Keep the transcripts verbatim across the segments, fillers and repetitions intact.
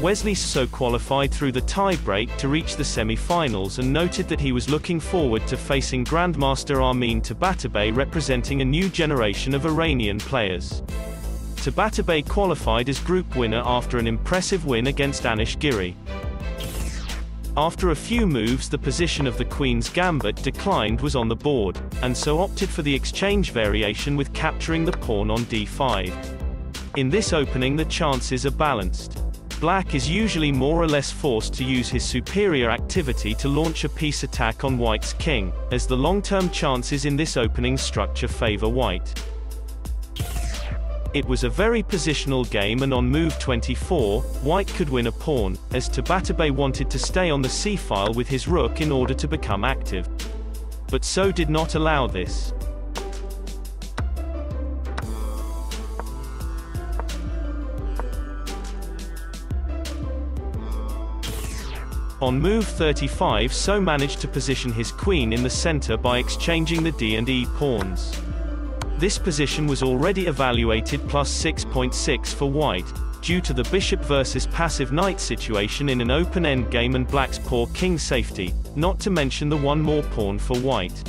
Wesley So qualified through the tie-break to reach the semi-finals and noted that he was looking forward to facing Grandmaster Amin Tabatabaei, representing a new generation of Iranian players. Tabatabaei qualified as group winner after an impressive win against Anish Giri. After a few moves, the position of the Queen's Gambit declined was on the board, and So opted for the exchange variation with capturing the pawn on d five. In this opening the chances are balanced. Black is usually more or less forced to use his superior activity to launch a piece attack on White's king, as the long-term chances in this opening structure favor White. It was a very positional game, and on move twenty-four, White could win a pawn, as Tabatabaei wanted to stay on the c-file with his rook in order to become active. But So did not allow this. On move thirty-five, So managed to position his queen in the center by exchanging the d and e pawns. This position was already evaluated plus six point six for White, due to the bishop versus passive knight situation in an open endgame and Black's poor king safety, not to mention the one more pawn for White.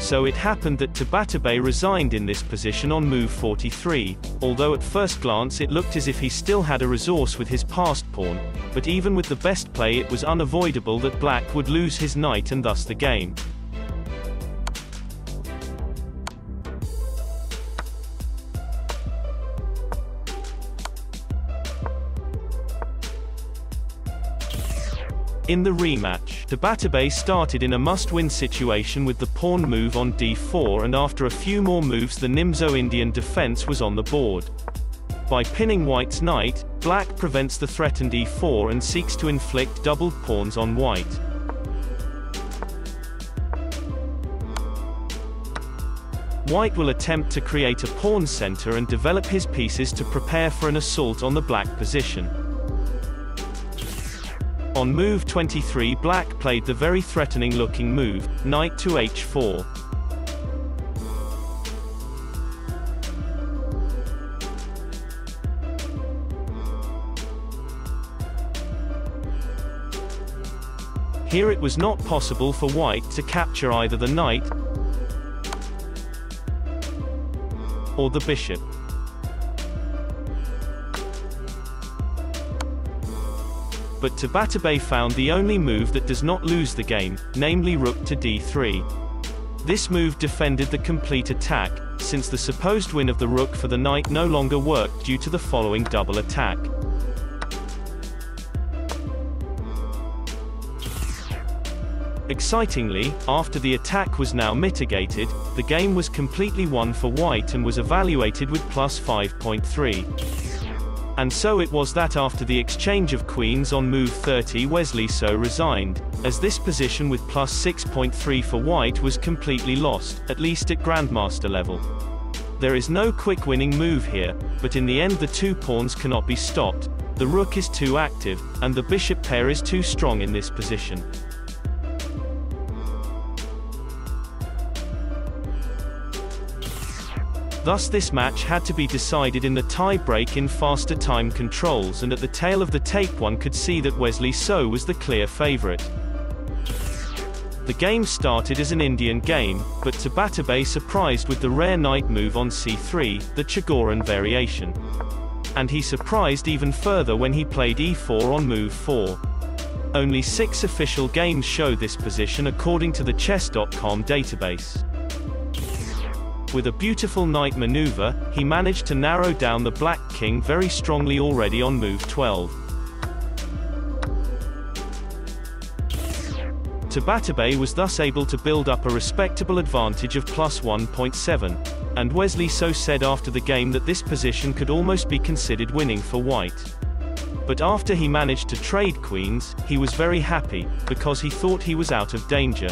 So it happened that Tabatabaei resigned in this position on move forty-three, although at first glance it looked as if he still had a resource with his passed pawn, but even with the best play it was unavoidable that Black would lose his knight and thus the game. In the rematch, Tabatabaei started in a must-win situation with the pawn move on d four, and after a few more moves the Nimzo Indian defense was on the board. By pinning White's knight, Black prevents the threatened e four and seeks to inflict doubled pawns on White. White will attempt to create a pawn center and develop his pieces to prepare for an assault on the Black position. On move twenty-three, Black played the very threatening looking move, knight to h four. Here it was not possible for White to capture either the knight or the bishop. But Tabatabaei found the only move that does not lose the game, namely rook to d three. This move defended the complete attack, since the supposed win of the rook for the knight no longer worked due to the following double attack. Excitingly, after the attack was now mitigated, the game was completely won for White and was evaluated with plus five point three. And so it was that after the exchange of queens on move thirty, Wesley So resigned, as this position with plus six point three for White was completely lost, at least at Grandmaster level. There is no quick winning move here, but in the end the two pawns cannot be stopped, the rook is too active, and the bishop pair is too strong in this position. Thus this match had to be decided in the tie-break in faster time controls, and at the tail of the tape one could see that Wesley So was the clear favorite. The game started as an Indian game, but Tabatabaei surprised with the rare knight move on c three, the Chigorin variation. And he surprised even further when he played e four on move four. Only six official games show this position according to the chess dot com database. With a beautiful knight maneuver, he managed to narrow down the black king very strongly already on move twelve. Tabatabaei was thus able to build up a respectable advantage of plus one point seven, and Wesley So said after the game that this position could almost be considered winning for White. But after he managed to trade queens, he was very happy, because he thought he was out of danger.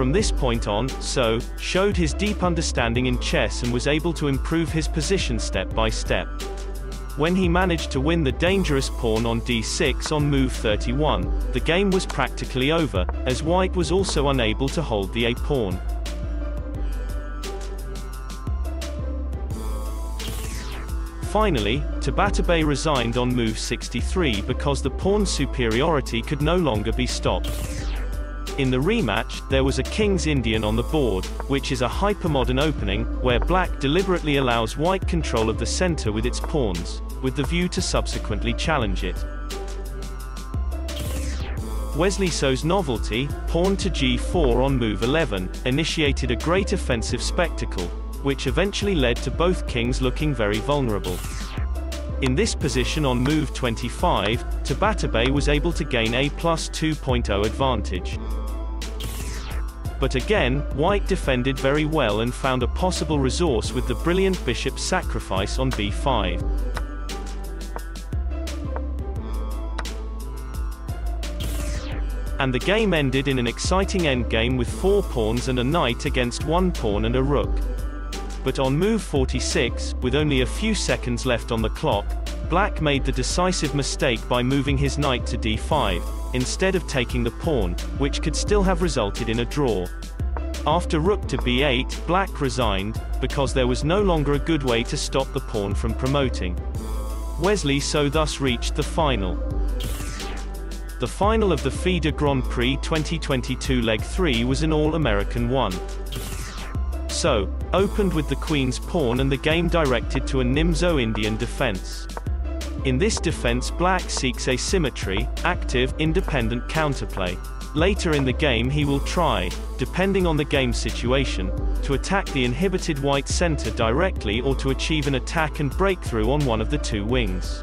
From this point on, So showed his deep understanding in chess and was able to improve his position step by step. When he managed to win the dangerous pawn on d six on move thirty-one, the game was practically over, as White was also unable to hold the a-pawn. Finally, Tabatabaei resigned on move sixty-three because the pawn superiority could no longer be stopped. In the rematch, there was a King's Indian on the board, which is a hypermodern opening, where black deliberately allows white control of the center with its pawns, with the view to subsequently challenge it. Wesley So's novelty, pawn to g four on move eleven, initiated a great offensive spectacle, which eventually led to both kings looking very vulnerable. In this position on move twenty-five, Tabatabaei was able to gain a plus two point zero advantage. But again, white defended very well and found a possible resource with the brilliant bishop sacrifice on b five. And the game ended in an exciting endgame with four pawns and a knight against one pawn and a rook. But on move forty-six, with only a few seconds left on the clock, black made the decisive mistake by moving his knight to d five, instead of taking the pawn, which could still have resulted in a draw. After rook to b eight, black resigned, because there was no longer a good way to stop the pawn from promoting. Wesley So thus reached the final. The final of the FIDE Grand Prix twenty twenty-two Leg three was an all-American one. So, opened with the queen's pawn and the game directed to a Nimzo Indian defense. In this defense black seeks asymmetry, active, independent counterplay. Later in the game he will try, depending on the game situation, to attack the inhibited white center directly or to achieve an attack and breakthrough on one of the two wings.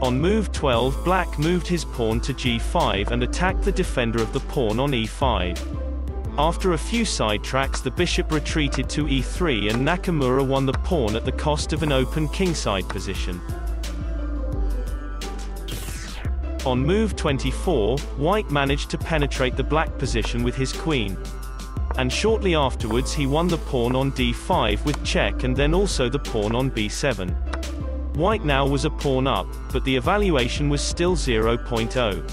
On move twelve, black moved his pawn to g five and attacked the defender of the pawn on e five. After a few sidetracks the bishop retreated to e three and Nakamura won the pawn at the cost of an open kingside position. On move twenty-four, white managed to penetrate the black position with his queen. And shortly afterwards he won the pawn on d five with check and then also the pawn on b seven. White now was a pawn up, but the evaluation was still zero point zero.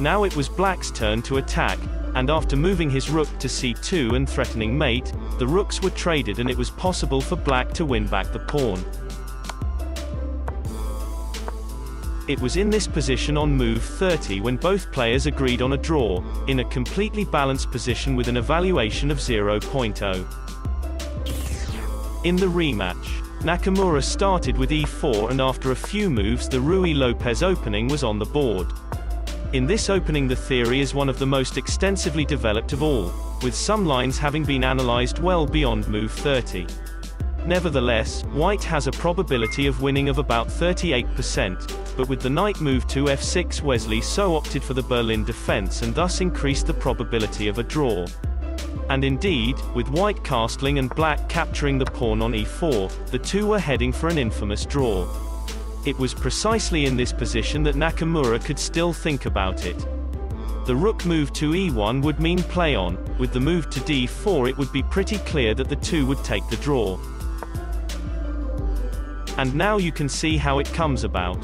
Now it was black's turn to attack, and after moving his rook to c two and threatening mate, the rooks were traded and it was possible for black to win back the pawn. It was in this position on move thirty when both players agreed on a draw, in a completely balanced position with an evaluation of zero point zero. In the rematch, Nakamura started with e four and after a few moves the Ruy Lopez opening was on the board. In this opening the theory is one of the most extensively developed of all, with some lines having been analyzed well beyond move thirty. Nevertheless, white has a probability of winning of about thirty-eight percent, but with the knight moved to f six Wesley So opted for the Berlin defense and thus increased the probability of a draw. And indeed, with white castling and black capturing the pawn on e four, the two were heading for an infamous draw. It was precisely in this position that Nakamura could still think about it. The rook move to e one would mean play on, with the move to d four it would be pretty clear that the two would take the draw. And now you can see how it comes about.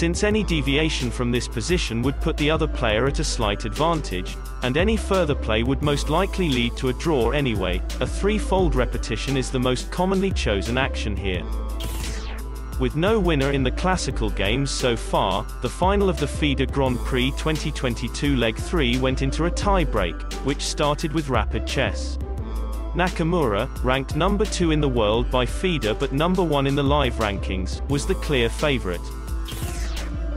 Since any deviation from this position would put the other player at a slight advantage, and any further play would most likely lead to a draw anyway, a three-fold repetition is the most commonly chosen action here. With no winner in the classical games so far, the final of the FIDE Grand Prix twenty twenty-two Leg three went into a tie-break, which started with rapid chess. Nakamura, ranked number two in the world by FIDE but number one in the live rankings, was the clear favorite.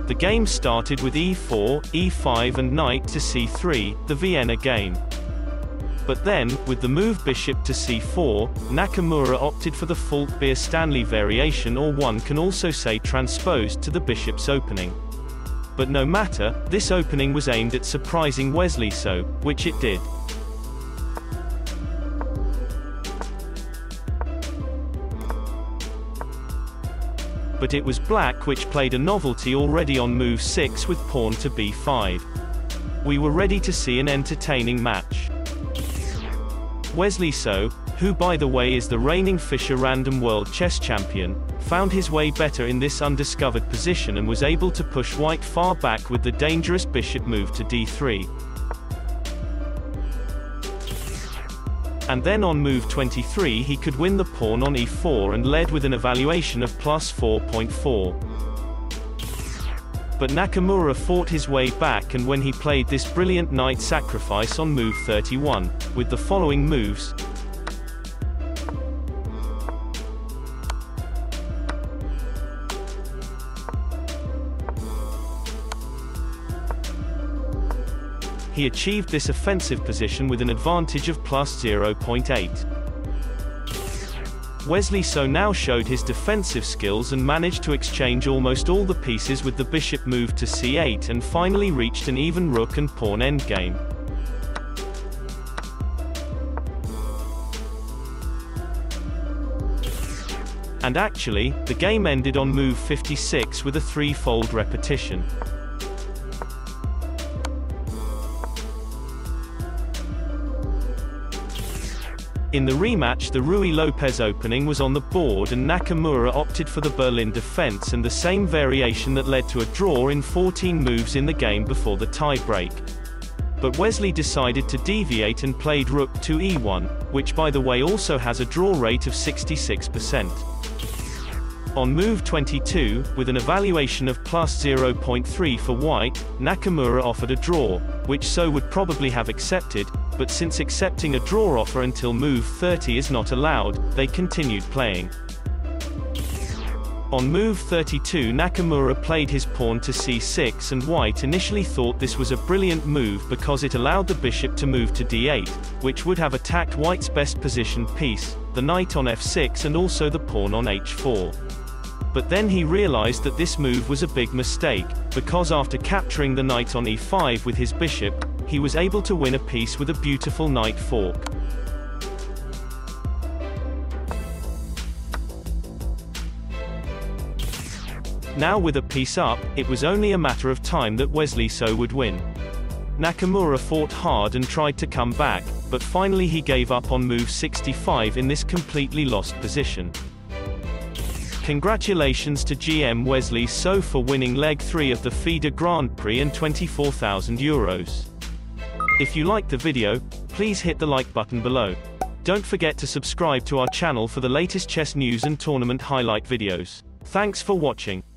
The game started with e four, e five and knight to c three, the Vienna game. But then, with the move bishop to c four, Nakamura opted for the Falkbeer-Stanley variation, or one can also say transposed to the bishop's opening. But no matter, this opening was aimed at surprising Wesley So, which it did. But it was black which played a novelty already on move six with pawn to b five. we were ready to see an entertaining match. Wesley So, who by the way is the reigning Fischer Random World Chess Champion, found his way better in this undiscovered position and was able to push White far back with the dangerous bishop move to d three. And then on move twenty-three he could win the pawn on e four and led with an evaluation of plus four point four. But Nakamura fought his way back, and when he played this brilliant knight sacrifice on move thirty-one, with the following moves, he achieved this offensive position with an advantage of plus zero point eight. Wesley So now showed his defensive skills and managed to exchange almost all the pieces with the bishop move to c eight and finally reached an even rook and pawn endgame. And actually, the game ended on move fifty-six with a threefold repetition. In the rematch, the Ruy Lopez opening was on the board and Nakamura opted for the Berlin defense and the same variation that led to a draw in fourteen moves in the game before the tiebreak. But Wesley decided to deviate and played rook to e one, which by the way also has a draw rate of sixty-six percent. On move twenty-two, with an evaluation of plus zero point three for White, Nakamura offered a draw, which So would probably have accepted, but since accepting a draw offer until move thirty is not allowed, they continued playing. On move thirty-two, Nakamura played his pawn to c six and White initially thought this was a brilliant move because it allowed the bishop to move to d eight, which would have attacked White's best positioned piece, the knight on f six and also the pawn on h four. But then he realized that this move was a big mistake, because after capturing the knight on e five with his bishop, he was able to win a piece with a beautiful knight fork. Now with a piece up, it was only a matter of time that Wesley So would win. Nakamura fought hard and tried to come back, but finally he gave up on move sixty-five in this completely lost position. Congratulations to G M Wesley So for winning leg three of the FIDE Grand Prix and twenty-four thousand euros. If you liked the video, please hit the like button below. Don't forget to subscribe to our channel for the latest chess news and tournament highlight videos. Thanks for watching.